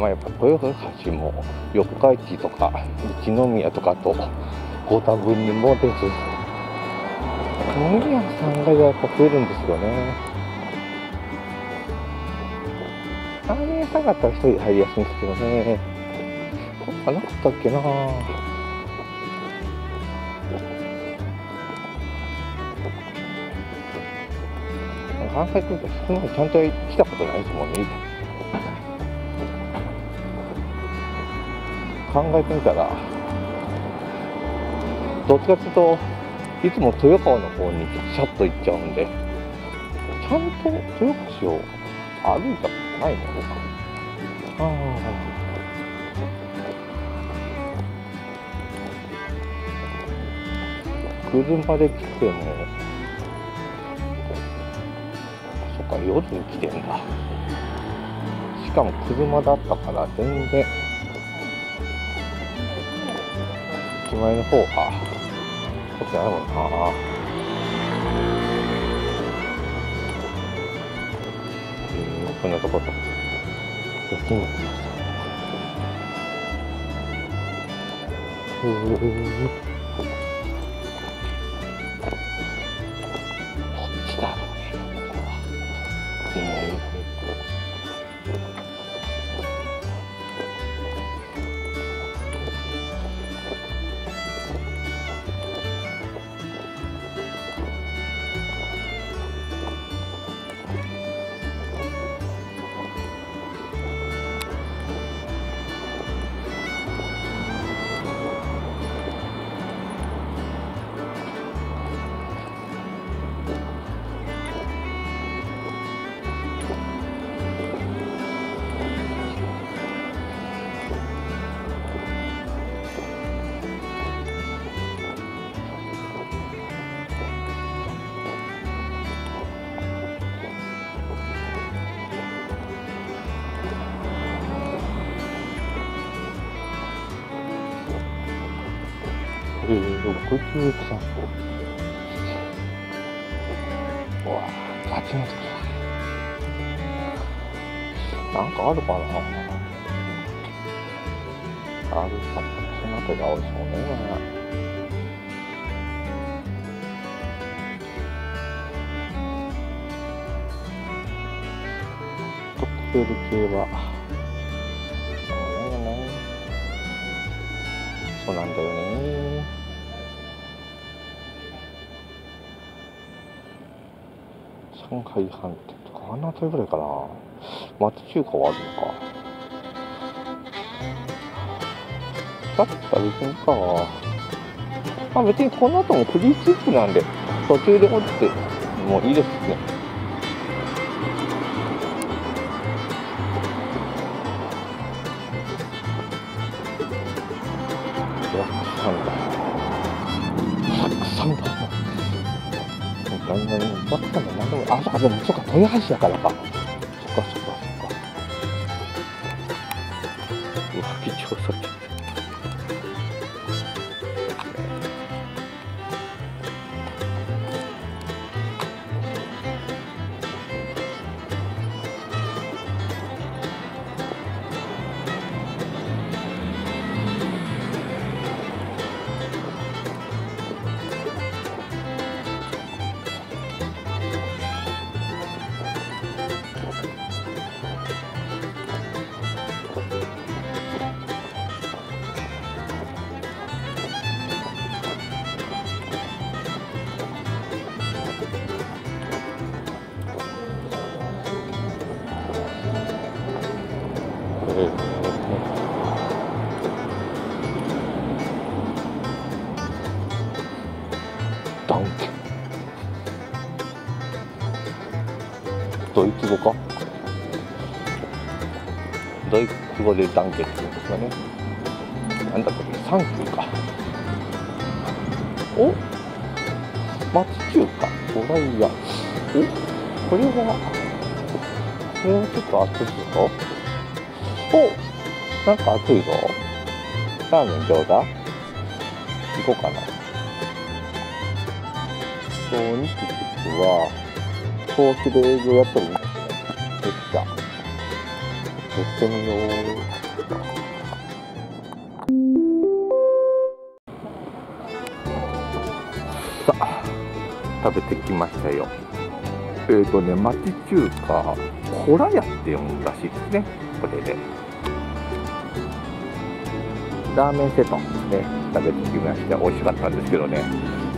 まあ、やっぱ豊橋も四日市とか一宮とかとご多分にもです。飲み屋さんがやっぱ増えるんですよね。ラーメン屋さんだったら一人で入りやすいんですけどね。どっかなかったっけな。関西空港少ない、ちゃんと来たことないですもんね。考えてみたら、どっちかというといつも豊川の方にシャッと行っちゃうんで、ちゃんと豊川市を歩いたことないものか。車で来ても。夜に来てんだ。しかも車だったから全然駅前の方がこっちないもんな。こんなところできない。なんかあるかな。あるかな。その辺りが多いですもんね。トップル系はそうなんだよね。上海飯店とかあんな辺りぐらいかな。町中華はあるのか。だったら別にか、まあ別にこの後もフリーチップなんで途中で落ちてもいいですね。あ、そうか、でも、そうか、豊橋だからか。そっか、そっか、そっか。うわ、貴重さ。ドイツ語か。ドイツ語でダンケって言うんですかね。なんだっけ、サンキューか。お、町中華、ドライヤー。お、これはちょっと熱いぞ。お、なんか熱いぞ。ラーメンどうだ。行こうかな。お肉は。投資で営業やってるんですね。できた。ってみよう。さあ、食べてきましたよ。町中華、コラヤって呼ぶらしいですね。これでラーメンセットね、食べてきまして、美味しかったんですけどね。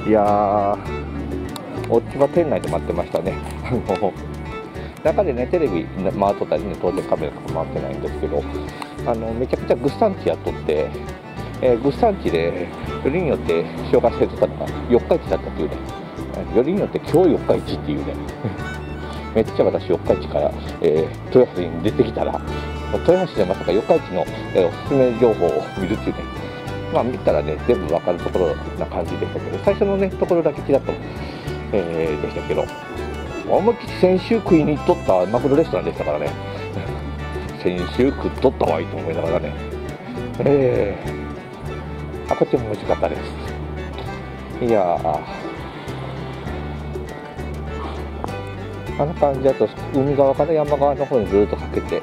いやー、おっちは店内で待ってましたね。中でね、テレビ回っとったりね、当然カメラとか回ってないんですけど、めちゃくちゃグッサンチやっとって。グッサンチでよりによって紹介してたのが四日市だったっていうね。よりによって今日四日市っていうね。めっちゃ私四日市から、豊橋に出てきたら、豊橋でまさか四日市の、おすすめ情報を見るっていうね。まあ見たらね、全部わかるところな感じでしたけど、最初のねところだけちらっと、でしたけど、思いっきり先週食いに行っとったマクドレストランでしたからね。先週食っとったわいと思いながらね。こっちも美味しかったです。いやー、あの感じだと海側から山側の方にずっとかけて、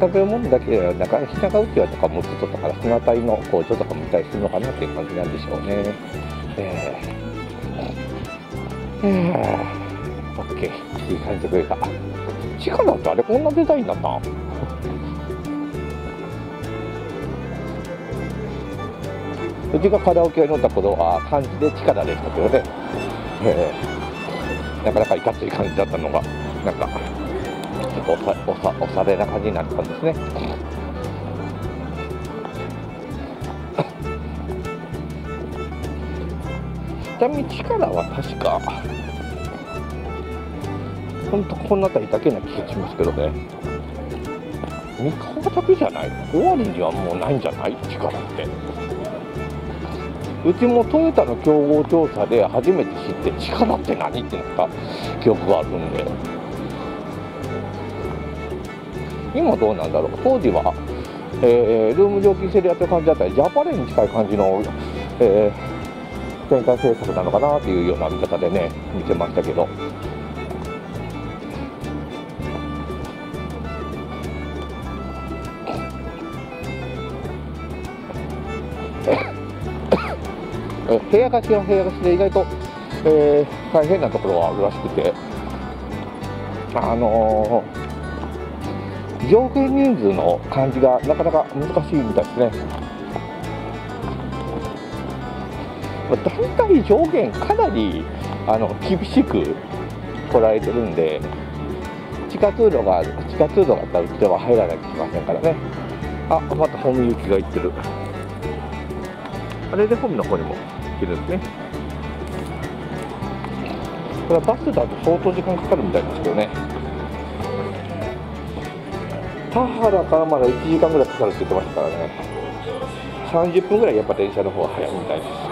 食べ物だけではなく、品川うちわとかもずっとだから、その辺りの工場とかも見たりするのかなっていう感じなんでしょうね。OK、いい感じでくれた。CHIKARAってあれこんなデザインだな。うちがカラオケに乗った頃は漢字でCHIKARAでしたけどね、なかなかいかつい感じだったのが、なんかちょっとおされな感じになったんですね。ちなみにCHIKARAは確か本当この辺りだけな気がしますけどね。三河だけじゃない、尾張にはもうないんじゃないCHIKARAって。うちもトヨタの競合調査で初めて知って、CHIKARAって何ってなった記憶があるんで、今どうなんだろう。当時は、ルーム料金制でやってる感じだったり、ジャパレに近い感じの、展開政策なのかなっていうような見方でね、見てましたけど。部屋貸しは部屋貸しで意外と、大変なところはあるらしくて、上限人数の管理がなかなか難しいみたいですね。だいたい上限かなり厳しく捉えてるんで、地下通路があったらうちでは入らなきゃいけませんからね。あ、またホーム行きが行ってる。あれでホームの方にも行けるんですね。これはバスだと相当時間かかるみたいですけどね。田原からまだ1時間ぐらいかかるって言ってましたからね。30分ぐらいやっぱ電車の方が早いみたいです。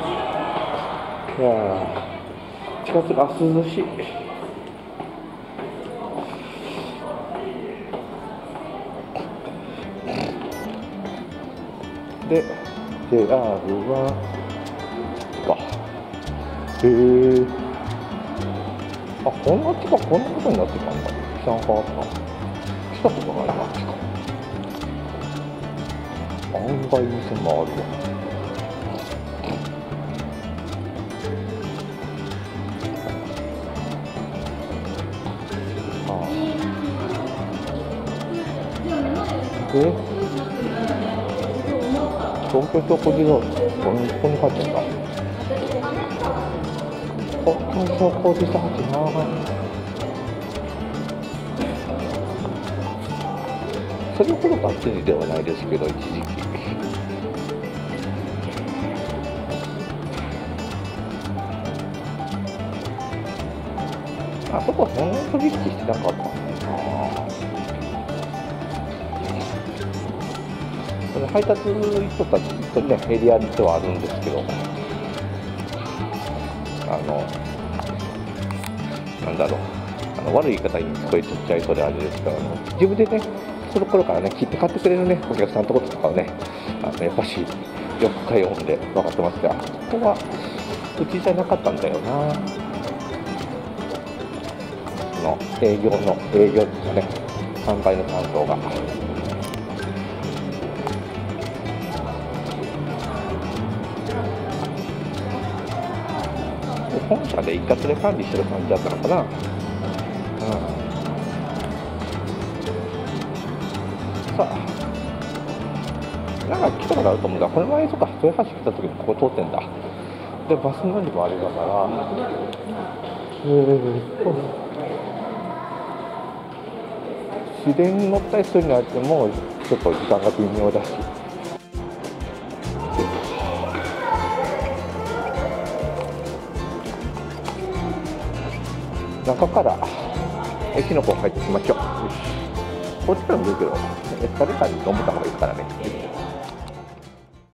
いや、近くが涼しい。でJR はあ、こんな地下、こんなことになってたんだ。北の川とか来たことないな、地下。案外店もあるわ。東京都小路通り、ここに書いてあるんだ。東京都小路通りなぁ。それほどバッチリではないですけど、一時期。あそこそんなに取引してなかった。配達行っとったとね、エリアではあるんですけど、なんだろう、悪い言い方に聞こえちゃいそうであれですから、自分でね、その頃からね、切って買ってくれるね、お客さんのとことかをね、やっぱし、よく通うんで分かってますが、ここはうちじゃなかったんだよな。の営業ですね、3階の担当が。本社で一括で管理してる感じだったのかな。さあ、なんか来たことあると思うんだ。この前とか豊橋来た時にここ通ってんだ。で、バス乗りもありだから、市電に乗ったりするにあってもちょっと時間が微妙だし。中から駅の方入ってきましょう。こっちからもいいけど、エスカレーターに乗った方がいいからね。